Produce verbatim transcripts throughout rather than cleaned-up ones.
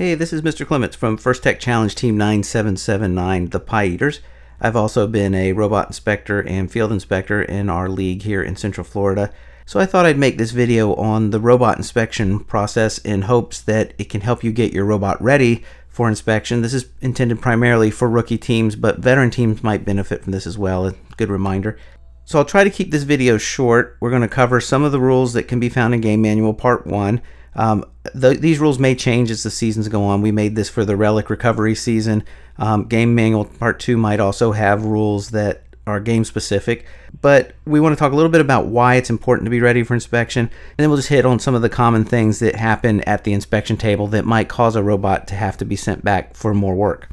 Hey, this is Mister Clements from FIRST Tech Challenge Team nine seven seven nine, The Pie Eaters. I've also been a robot inspector and field inspector in our league here in Central Florida, so I thought I'd make this video on the robot inspection process in hopes that it can help you get your robot ready for inspection. This is intended primarily for rookie teams, but veteran teams might benefit from this as well. A good reminder. So I'll try to keep this video short. We're going to cover some of the rules that can be found in Game Manual Part one. Um, th these rules may change as the seasons go on. We made this for the Relic Recovery season. Um, Game Manual Part two might also have rules that are game specific, but we want to talk a little bit about why it's important to be ready for inspection, and then we'll just hit on some of the common things that happen at the inspection table that might cause a robot to have to be sent back for more work.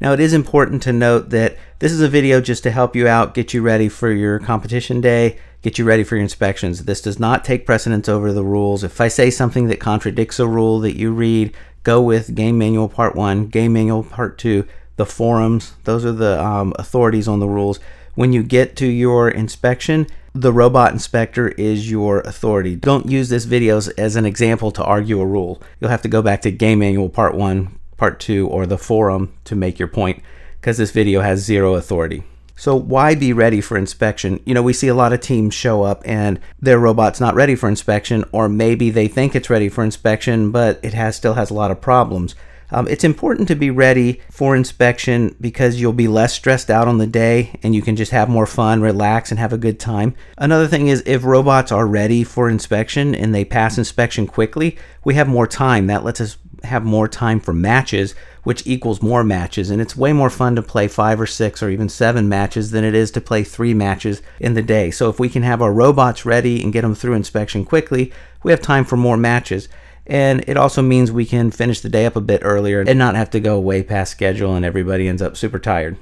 Now, it is important to note that this is a video just to help you out, get you ready for your competition day, get you ready for your inspections. This does not take precedence over the rules. If I say something that contradicts a rule that you read, go with Game Manual Part one, Game Manual Part two, the forums. Those are the um, authorities on the rules. When you get to your inspection, the robot inspector is your authority. Don't use this video as an example to argue a rule. You'll have to go back to Game Manual Part one, Part two, or the forum to make your point, because this video has zero authority. So why be ready for inspection? You know, we see a lot of teams show up and their robot's not ready for inspection, or maybe they think it's ready for inspection, but it has still has a lot of problems. Um, it's important to be ready for inspection because you'll be less stressed out on the day and you can just have more fun, relax, and have a good time. Another thing is, if robots are ready for inspection and they pass inspection quickly, we have more time. That lets us have more time for matches, which equals more matches, and it's way more fun to play five or six or even seven matches than it is to play three matches in the day. So if we can have our robots ready and get them through inspection quickly, we have time for more matches. And it also means we can finish the day up a bit earlier and not have to go way past schedule and everybody ends up super tired.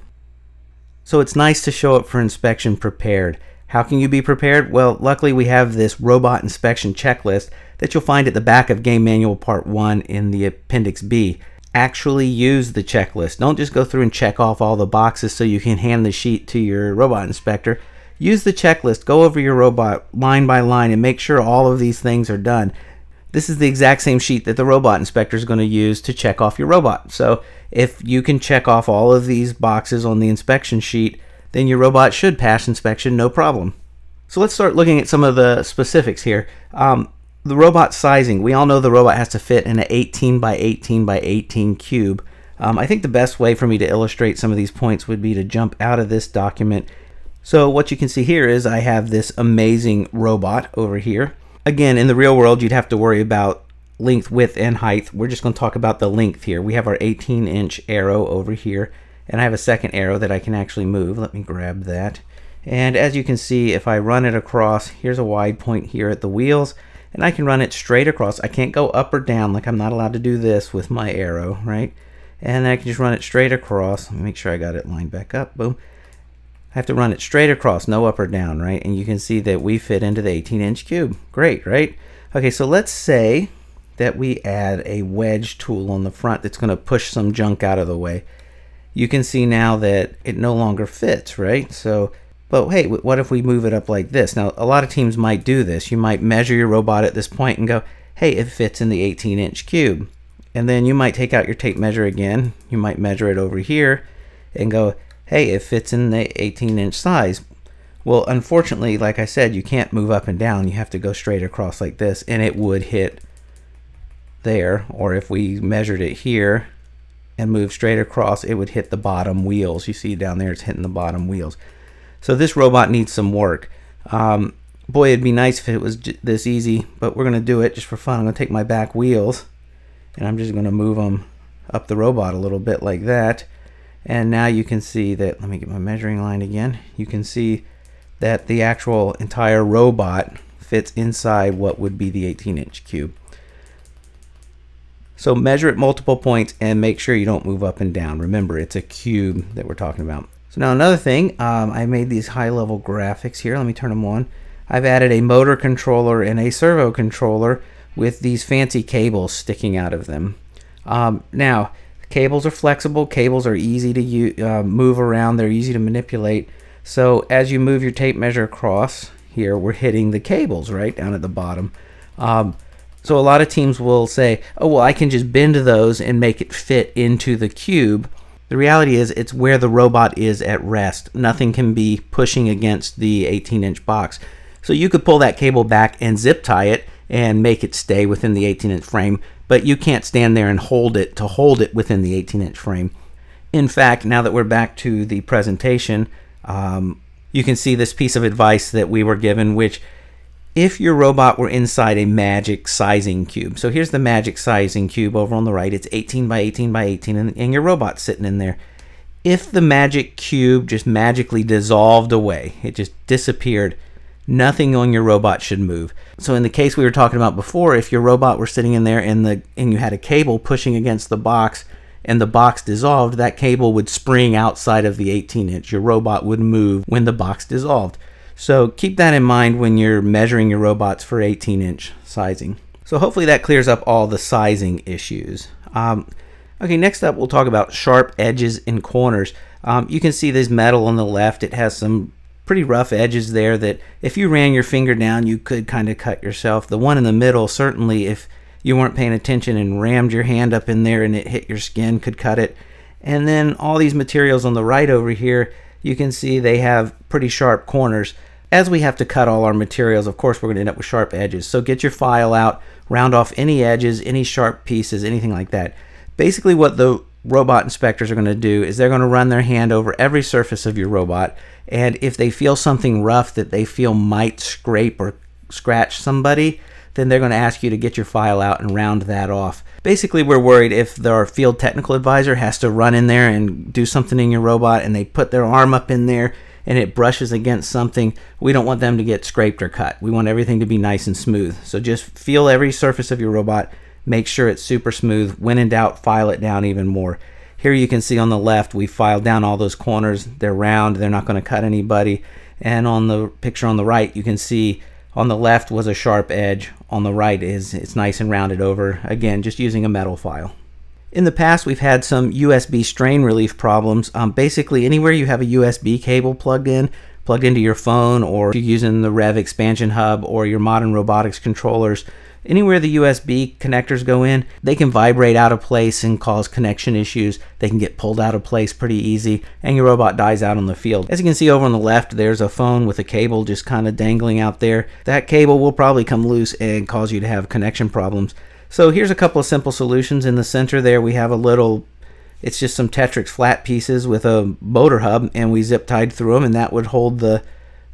So it's nice to show up for inspection prepared. How can you be prepared? Well, luckily we have this robot inspection checklist that you'll find at the back of Game Manual Part one in the Appendix B. Actually use the checklist. Don't just go through and check off all the boxes so you can hand the sheet to your robot inspector. Use the checklist. Go over your robot line by line and make sure all of these things are done. This is the exact same sheet that the robot inspector is going to use to check off your robot. So if you can check off all of these boxes on the inspection sheet, then your robot should pass inspection, no problem. So let's start looking at some of the specifics here. Um, the robot sizing. We all know the robot has to fit in an eighteen by eighteen by eighteen cube. Um, I think the best way for me to illustrate some of these points would be to jump out of this document. So what you can see here is I have this amazing robot over here. Again, in the real world, you'd have to worry about length, width, and height. We're just going to talk about the length here. We have our eighteen inch arrow over here, and I have a second arrow that I can actually move. Let me grab that. And as you can see, if I run it across, here's a wide point here at the wheels, and I can run it straight across. I can't go up or down, like I'm not allowed to do this with my arrow, right? And then I can just run it straight across. Let me make sure I got it lined back up. Boom. I have to run it straight across, no up or down, right? And you can see that we fit into the eighteen inch cube. Great, right? Okay, so let's say that we add a wedge tool on the front that's going to push some junk out of the way. You can see now that it no longer fits, right? So, but hey, what if we move it up like this? Now, a lot of teams might do this. You might measure your robot at this point and go, hey, it fits in the eighteen inch cube. And then you might take out your tape measure again. You might measure it over here and go, hey, it fits in the eighteen inch size. Well, unfortunately, like I said, you can't move up and down. You have to go straight across like this, and it would hit there. Or if we measured it here and moved straight across, it would hit the bottom wheels. You see down there, it's hitting the bottom wheels. So this robot needs some work. Um, boy, it'd be nice if it was j this easy, but we're gonna do it just for fun. I'm gonna take my back wheels, and I'm just gonna move them up the robot a little bit like that. And now you can see that, let me get my measuring line again, you can see that the actual entire robot fits inside what would be the eighteen inch cube. So measure at multiple points and make sure you don't move up and down. Remember, it's a cube that we're talking about. So now another thing, um, I made these high level graphics here, let me turn them on. I've added a motor controller and a servo controller with these fancy cables sticking out of them. Um, now, cables are flexible, cables are easy to use, uh, move around, they're easy to manipulate. So as you move your tape measure across here, we're hitting the cables right down at the bottom. Um, So a lot of teams will say, oh, well, I can just bend those and make it fit into the cube. The reality is it's where the robot is at rest. Nothing can be pushing against the eighteen inch box. So you could pull that cable back and zip tie it and make it stay within the eighteen inch frame, but you can't stand there and hold it to hold it within the eighteen inch frame. In fact, now that we're back to the presentation, um, you can see this piece of advice that we were given, which if your robot were inside a magic sizing cube. So here's the magic sizing cube over on the right. It's eighteen by eighteen by eighteen, and, and your robot's sitting in there. If the magic cube just magically dissolved away, it just disappeared, nothing on your robot should move. So in the case we were talking about before, if your robot were sitting in there and, the, and you had a cable pushing against the box and the box dissolved, that cable would spring outside of the eighteen inch. Your robot would move when the box dissolved. So keep that in mind when you're measuring your robots for eighteen inch sizing. So hopefully that clears up all the sizing issues. Um, okay, next up we'll talk about sharp edges and corners. Um, you can see this metal on the left. It has some pretty rough edges there that if you ran your finger down, you could kind of cut yourself. The one in the middle, certainly if you weren't paying attention and rammed your hand up in there and it hit your skin, could cut it. And then all these materials on the right over here, you can see they have pretty sharp corners. As we have to cut all our materials, of course, we're going to end up with sharp edges. So get your file out, round off any edges, any sharp pieces, anything like that. Basically what the robot inspectors are going to do is they're going to run their hand over every surface of your robot. And if they feel something rough that they feel might scrape or scratch somebody, then they're going to ask you to get your file out and round that off. Basically, we're worried if our field technical advisor has to run in there and do something in your robot and they put their arm up in there and it brushes against something, we don't want them to get scraped or cut. We want everything to be nice and smooth. So just feel every surface of your robot, make sure it's super smooth. When in doubt, file it down even more. Here you can see on the left, we filed down all those corners. They're round, they're not going to cut anybody. And on the picture on the right, you can see on the left was a sharp edge, on the right is it's nice and rounded over, again just using a metal file. In the past we've had some U S B strain relief problems. Um, basically anywhere you have a U S B cable plugged in, plugged into your phone, or if you're using the Rev Expansion Hub or your Modern Robotics controllers, anywhere the U S B connectors go in, they can vibrate out of place and cause connection issues. They can get pulled out of place pretty easy, and your robot dies out on the field. As you can see over on the left, there's a phone with a cable just kind of dangling out there. That cable will probably come loose and cause you to have connection problems. So here's a couple of simple solutions. In the center there, we have a little, it's just some Tetrix flat pieces with a motor hub, and we zip tied through them, and that would hold the,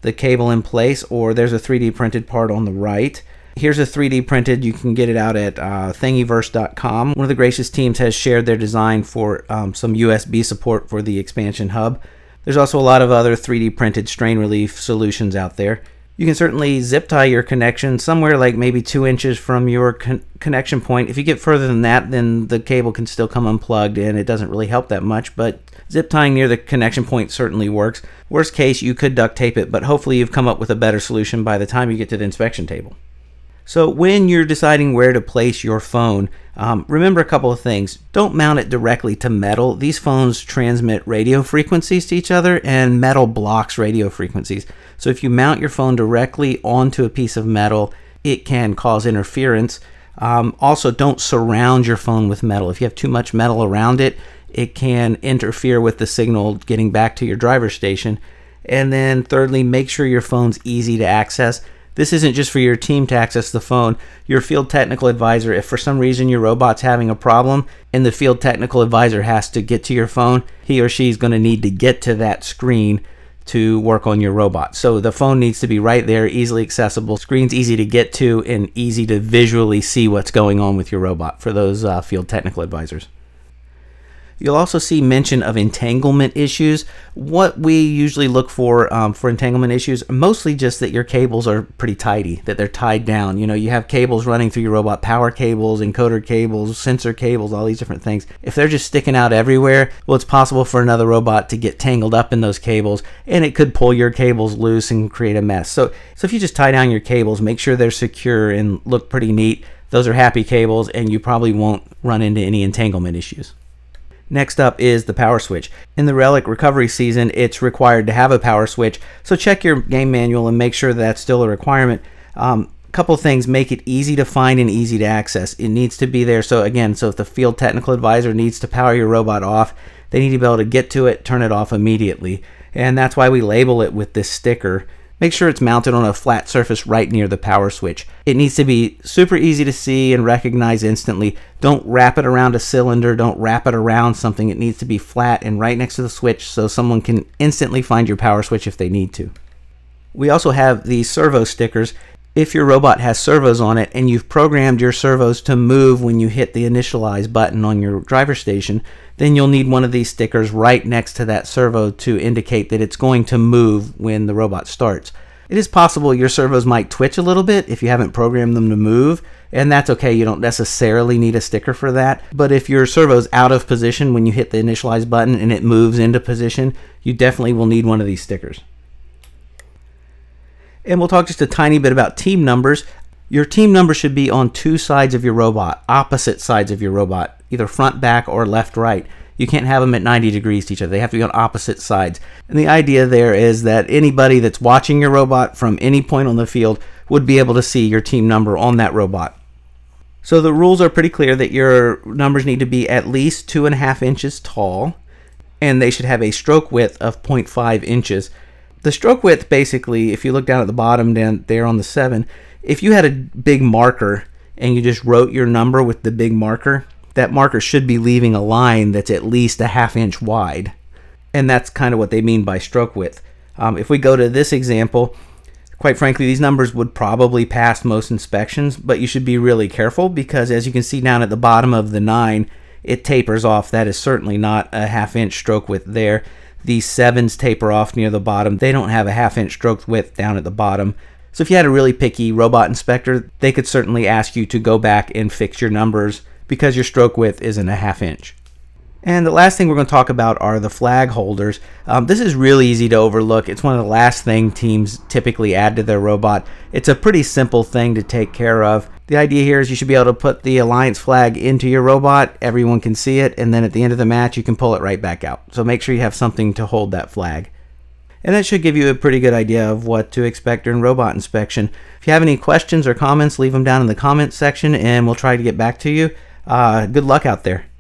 the cable in place. Or there's a three D printed part on the right. Here's a three D printed, you can get it out at uh, Thingiverse dot com. One of the gracious teams has shared their design for um, some U S B support for the expansion hub. There's also a lot of other three D printed strain relief solutions out there. You can certainly zip tie your connection somewhere like maybe two inches from your con connection point. If you get further than that, then the cable can still come unplugged and it doesn't really help that much, but zip tying near the connection point certainly works. Worst case, you could duct tape it, but hopefully you've come up with a better solution by the time you get to the inspection table. So when you're deciding where to place your phone, um, remember a couple of things. Don't mount it directly to metal. These phones transmit radio frequencies to each other, and metal blocks radio frequencies. So if you mount your phone directly onto a piece of metal, it can cause interference. Um, also, don't surround your phone with metal. If you have too much metal around it, it can interfere with the signal getting back to your driver station. And then thirdly, make sure your phone's easy to access. This isn't just for your team to access the phone. Your field technical advisor, if for some reason your robot's having a problem and the field technical advisor has to get to your phone, he or she's going to need to get to that screen to work on your robot. So the phone needs to be right there, easily accessible, screen's easy to get to, and easy to visually see what's going on with your robot for those uh, field technical advisors. You'll also see mention of entanglement issues. What we usually look for um, for entanglement issues, mostly just that your cables are pretty tidy, that they're tied down. You know, you have cables running through your robot, power cables, encoder cables, sensor cables, all these different things. If they're just sticking out everywhere, well, it's possible for another robot to get tangled up in those cables, and it could pull your cables loose and create a mess. So, so if you just tie down your cables, make sure they're secure and look pretty neat. Those are happy cables, and you probably won't run into any entanglement issues. Next up is the power switch. In the Relic Recovery season, it's required to have a power switch, so check your game manual and make sure that that's still a requirement. Um, couple things make it easy to find and easy to access. It needs to be there. So again, so if the field technical advisor needs to power your robot off, they need to be able to get to it, turn it off immediately. And that's why we label it with this sticker. Make sure it's mounted on a flat surface right near the power switch. It needs to be super easy to see and recognize instantly. Don't wrap it around a cylinder. Don't wrap it around something. It needs to be flat and right next to the switch so someone can instantly find your power switch if they need to. We also have the servo stickers. If your robot has servos on it and you've programmed your servos to move when you hit the initialize button on your driver station, then you'll need one of these stickers right next to that servo to indicate that it's going to move when the robot starts. It is possible your servos might twitch a little bit if you haven't programmed them to move, and that's okay. You don't necessarily need a sticker for that, but if your servo's out of position when you hit the initialize button and it moves into position, you definitely will need one of these stickers. And we'll talk just a tiny bit about team numbers. Your team number should be on two sides of your robot, opposite sides of your robot, either front, back, or left, right. You can't have them at ninety degrees to each other. They have to be on opposite sides. And the idea there is that anybody that's watching your robot from any point on the field would be able to see your team number on that robot. So the rules are pretty clear that your numbers need to be at least two and a half inches tall, and they should have a stroke width of zero point five inches. The stroke width, basically, if you look down at the bottom down there on the seven, if you had a big marker and you just wrote your number with the big marker, that marker should be leaving a line that's at least a half inch wide. And that's kind of what they mean by stroke width. Um, if we go to this example, quite frankly, these numbers would probably pass most inspections, but you should be really careful because as you can see down at the bottom of the nine, it tapers off. That is certainly not a half inch stroke width there. These sevens taper off near the bottom. They don't have a half inch stroke width down at the bottom. So if you had a really picky robot inspector, they could certainly ask you to go back and fix your numbers because your stroke width isn't a half inch. And the last thing we're going to talk about are the flag holders. Um, this is really easy to overlook. It's one of the last thing teams typically add to their robot. It's a pretty simple thing to take care of. The idea here is you should be able to put the Alliance flag into your robot, everyone can see it, and then at the end of the match you can pull it right back out. So make sure you have something to hold that flag. And that should give you a pretty good idea of what to expect during robot inspection. If you have any questions or comments, leave them down in the comments section and we'll try to get back to you. Uh, good luck out there.